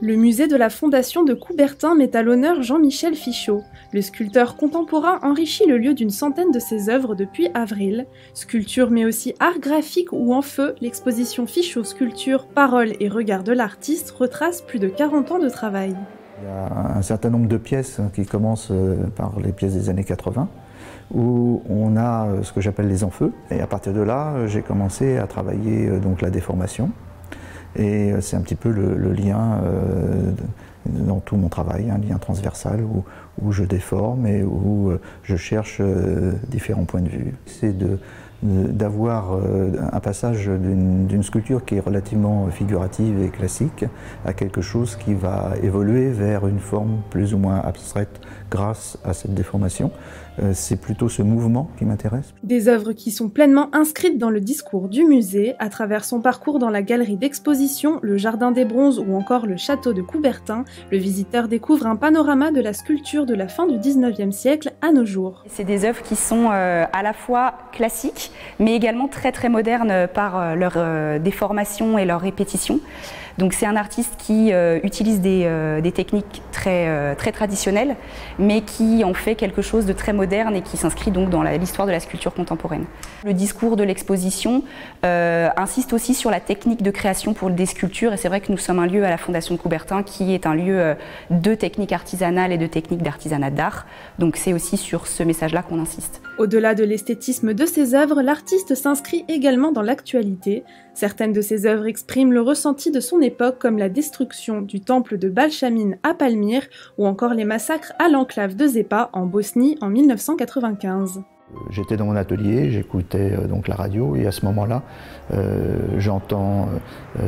Le musée de la Fondation de Coubertin met à l'honneur Jean-Michel Fichot. Le sculpteur contemporain enrichit le lieu d'une centaine de ses œuvres depuis avril. Sculpture mais aussi art graphique ou en feu, l'exposition Fichot Sculpture, Paroles et Regards de l'artiste retrace plus de 40 ans de travail. Il y a un certain nombre de pièces qui commencent par les pièces des années 80, où on a ce que j'appelle les enfeux. Et à partir de là, j'ai commencé à travailler donc la déformation. Et c'est un petit peu le lien dans tout mon travail, un lien transversal où je déforme et où je cherche différents points de vue. C'est d'avoir un passage d'une sculpture qui est relativement figurative et classique à quelque chose qui va évoluer vers une forme plus ou moins abstraite grâce à cette déformation. C'est plutôt ce mouvement qui m'intéresse. Des œuvres qui sont pleinement inscrites dans le discours du musée, à travers son parcours dans la galerie d'exposition, le Jardin des Bronzes ou encore le Château de Coubertin, le visiteur découvre un panorama de la sculpture de la fin du 19e siècle à nos jours. C'est des œuvres qui sont à la fois classiques, mais également très très modernes par leur déformation et leur répétition. Donc c'est un artiste qui utilise des techniques très traditionnelles, mais qui en fait quelque chose de très moderne et qui s'inscrit donc dans l'histoire de la sculpture contemporaine. Le discours de l'exposition insiste aussi sur la technique de création pour des sculptures, et c'est vrai que nous sommes un lieu à la Fondation de Coubertin qui est un lieu de techniques artisanales et de techniques d'artisanat d'art, donc c'est aussi sur ce message-là qu'on insiste. Au-delà de l'esthétisme de ses œuvres, l'artiste s'inscrit également dans l'actualité. Certaines de ses œuvres expriment le ressenti de son époque, comme la destruction du temple de Baalshamin à Palmyre ou encore les massacres à l'enclave de Zepa en Bosnie en 1995. J'étais dans mon atelier, j'écoutais donc la radio et à ce moment-là, j'entends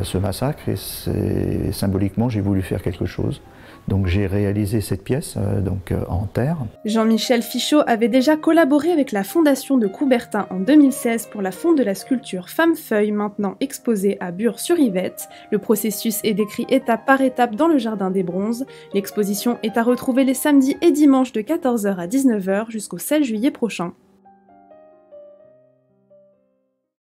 ce massacre et symboliquement j'ai voulu faire quelque chose. Donc j'ai réalisé cette pièce en terre. Jean-Michel Fichot avait déjà collaboré avec la Fondation de Coubertin en 2016 pour la fonte de la sculpture Femme-Feuille, maintenant exposée à Bure-sur-Yvette. Le processus est décrit étape par étape dans le Jardin des Bronzes. L'exposition est à retrouver les samedis et dimanches de 14h à 19h jusqu'au 16 juillet prochain.